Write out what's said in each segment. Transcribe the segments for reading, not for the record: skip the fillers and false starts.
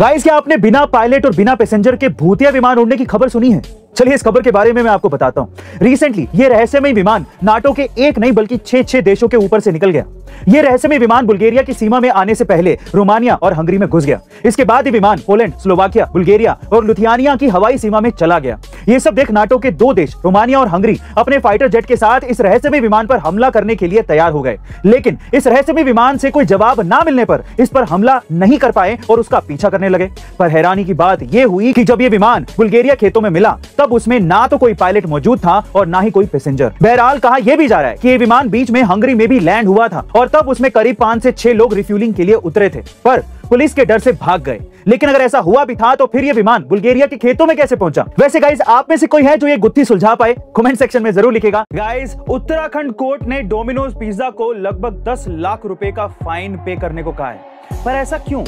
Guys, क्या आपने बिना पायलट और बिना पैसेंजर के भूतिया विमान उड़ने की खबर सुनी है? चलिए इस खबर के बारे में मैं आपको बताता हूं। रिसेंटली ये रहस्यमय विमान नाटो के एक नहीं बल्कि 6 देशों के ऊपर से निकल गया। ये रहस्यमय विमान बुल्गारिया की सीमा में आने से पहले रोमानिया और हंगरी में घुस गया। इसके बाद ये विमान पोलैंड, स्लोवाकिया, बुल्गारिया और लिथुआनिया की हवाई सीमा में चला गया। ये सब देख नाटो के 2 देश रोमानिया और हंगरी अपने फाइटर जेट के साथ इस रहस्यमय विमान पर हमला करने के लिए तैयार हो गए, लेकिन इस रहस्यमय विमान से कोई जवाब ना मिलने पर इस पर हमला नहीं कर पाए और उसका पीछा करने लगे। पर हैरानी की बात यह हुई कि जब ये विमान बुल्गारिया खेतों में मिला तब उसमें ना तो कोई पायलट मौजूद था और ना ही कोई पैसेंजर। बहरहाल, कहा यह भी जा रहा है कि ये विमान बीच में हंगरी में भी लैंड हुआ था और तब उसमें करीब 5 से 6 लोग रिफ्यूलिंग के लिए उतरे थे, पर पुलिस के डर से भाग गए। लेकिन अगर ऐसा हुआ भी था तो फिर ये विमान बुल्गारिया के खेतों में कैसे पहुंचा? वैसे गाइस, आप में से कोई है जो ये गुत्थी सुलझा पाए? कमेंट सेक्शन में जरूर लिखेगा। गाइस, उत्तराखंड कोर्ट ने डोमिनोज पिज्जा को लगभग 10 लाख रुपए का फाइन पे करने को कहा है, पर ऐसा क्यों?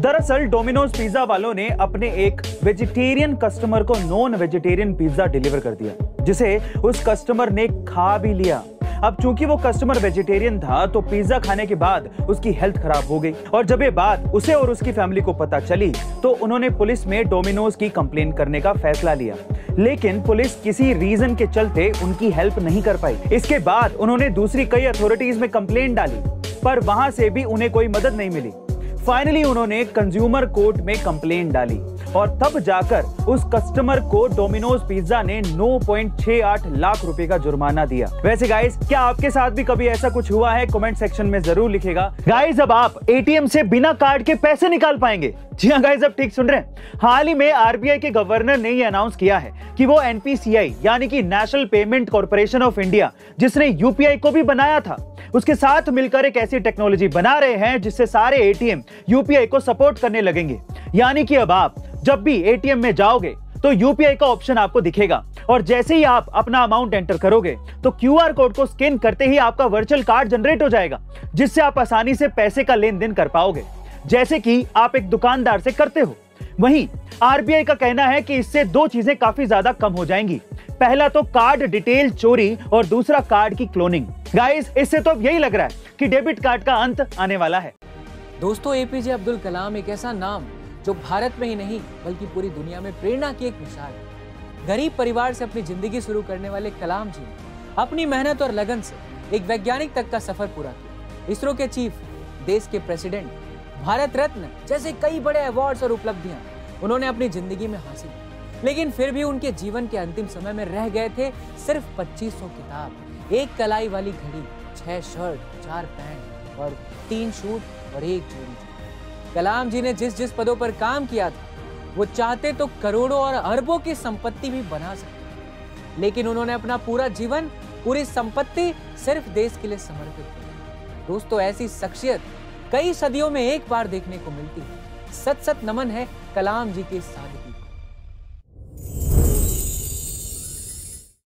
दरअसल डोमिनोज पिज्जा वालों ने अपने एक वेजिटेरियन कस्टमर को नॉन वेजिटेरियन पिज्जा डिलीवर कर दिया, जिसे उस कस्टमर ने खा भी लिया। अब चूंकि वो कस्टमर वेजिटेरियन था तो पिज्जा खाने के बाद उसकी हेल्थ खराब हो गई और जब ये बात उसे और उसकी फैमिली को पता चली तो उन्होंने पुलिस में डोमिनोज की कंप्लेंट करने का फैसला लिया, लेकिन पुलिस किसी रीजन के चलते उनकी हेल्प नहीं कर पाई। इसके बाद उन्होंने दूसरी कई अथॉरिटीज में कंप्लेंट डाली, पर वहां से भी उन्हें कोई मदद नहीं मिली। फाइनली उन्होंने कंज्यूमर कोर्ट में कंप्लेंट डाली और तब जाकर उस कस्टमर को डोमिनोज पिज्जा ने 9.68 लाख रुपए का जुर्माना दिया। वैसे गाइस, क्या आपके साथ भी कभी ऐसा कुछ हुआ है? कमेंट सेक्शन में जरूर लिखेगा। गाइस, अब आप एटीएम से बिना कार्ड के पैसे निकाल पाएंगे। जी हाँ गाइस, आप ठीक सुन रहे हैं। हाल ही में आरबीआई के गवर्नर ने ये अनाउंस किया है कि वो एनपीसीआई यानी कि national payment corporation of India, जिसने यूपीआई को भी बनाया था, उसके साथ मिलकर एक ऐसी टेक्नोलॉजी बना रहे हैं जिससे सारे एटीएम यूपीआई को सपोर्ट करने लगेंगे। यानी कि अब आप जब भी एटीएम में जाओगे तो यूपीआई का ऑप्शन आपको दिखेगा और जैसे ही आप अपना अमाउंट एंटर करोगे तो क्यूआर कोड को स्कैन करते ही आपका वर्चुअल कार्ड जनरेट हो जाएगा, जिससे आप आसानी से पैसे का लेन देन कर पाओगे, जैसे कि आप एक दुकानदार से करते हो। वहीं आरबीआई का कहना है कि इससे 2 चीजें काफी ज्यादा कम हो जाएंगी। पहला तो कार्ड डिटेल चोरी और दूसरा कार्ड की क्लोनिंग। गाइस, इससे तो अब यही लग रहा है कि डेबिट कार्ड का अंत आने वाला है। दोस्तों, एपीजे अब्दुल कलाम एक ऐसा नाम जो भारत में ही नहीं बल्कि पूरी दुनिया में प्रेरणा की एक मिसाल है। गरीब परिवार से अपनी जिंदगी शुरू करने वाले कलाम जी ने अपनी मेहनत और लगन से एक वैज्ञानिक तक का सफर पूरा किया। इसरो के चीफ, देश के प्रेसिडेंट, भारत रत्न जैसे कई बड़े अवार्ड्स और उपलब्धियां उन्होंने अपनी जिंदगी में हासिल की, लेकिन फिर भी उनके जीवन के अंतिम समय में रह गए थे सिर्फ 2500 किताब, 1 कलाई वाली घड़ी, 6 शर्ट, 4 पैंट और 3 शूट और 1 चूड़ी। कलाम जी ने जिस जिस पदों पर काम किया था, वो चाहते तो करोड़ों और अरबों की संपत्ति भी बना सकते, लेकिन उन्होंने अपना पूरा जीवन, पूरी संपत्ति सिर्फ देश के लिए समर्पित की। दोस्तों, ऐसी शख्सियत कई सदियों में एक बार देखने को मिलती है। सच नमन है कलाम जी की सादगी।